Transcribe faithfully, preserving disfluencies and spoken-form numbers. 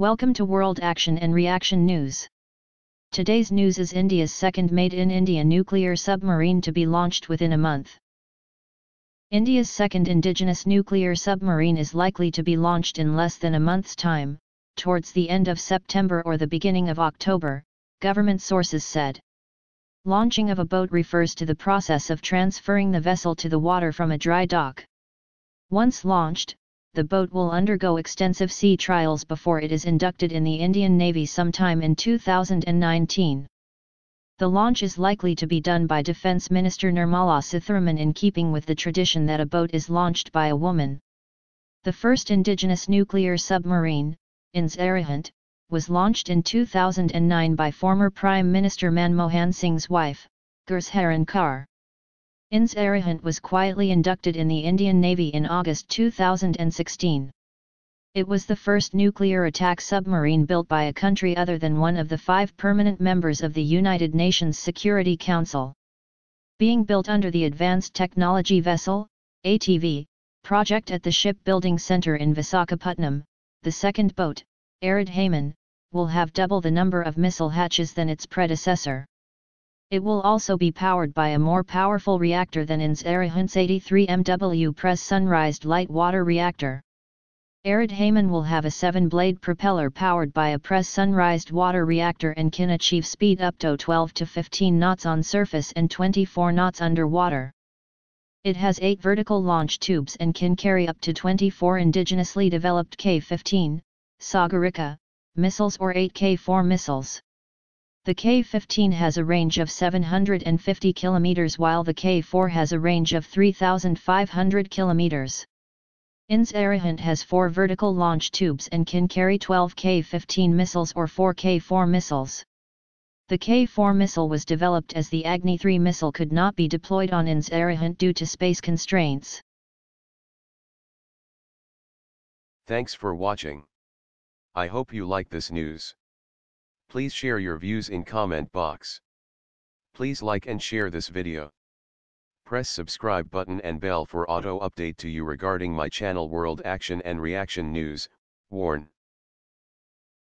Welcome to World Action and Reaction News. Today's news is India's second made-in-India nuclear submarine to be launched within a month. India's second indigenous nuclear submarine is likely to be launched in less than a month's time, towards the end of September or the beginning of October, government sources said. Launching of a boat refers to the process of transferring the vessel to the water from a dry dock. Once launched, the boat will undergo extensive sea trials before it is inducted in the Indian Navy sometime in two thousand nineteen. The launch is likely to be done by Defence Minister Nirmala Sitharaman in keeping with the tradition that a boat is launched by a woman. The first indigenous nuclear submarine, I N S Arihant, was launched in two thousand nine by former Prime Minister Manmohan Singh's wife, Gursharan Kaur. I N S Arihant was quietly inducted in the Indian Navy in August two thousand sixteen. It was the first nuclear attack submarine built by a country other than one of the five permanent members of the United Nations Security Council. Being built under the Advanced Technology Vessel (A T V) project at the Shipbuilding Center in Visakhapatnam, the second boat, Aridhaman, will have double the number of missile hatches than its predecessor. It will also be powered by a more powerful reactor than I N S Arihant's eighty-three megawatt Press Sunrised light water reactor. Aridhaman will have a seven-blade propeller powered by a Press Sunrised water reactor and can achieve speed up to twelve to fifteen knots on surface and twenty-four knots underwater. It has eight vertical launch tubes and can carry up to twenty-four indigenously developed K fifteen, Sagarika, missiles or eight K four missiles. The K fifteen has a range of seven hundred fifty kilometers while the K four has a range of three thousand five hundred kilometers. I N S Arihant has four vertical launch tubes and can carry twelve K fifteen missiles or four K four missiles. The K four missile was developed as the Agni three missile could not be deployed on I N S Arihant due to space constraints. Thanks for watching. I hope you like this news. Please share your views in comment box. Please like and share this video. Press subscribe button and bell for auto update to you regarding my channel World Action and Reaction News. Warn.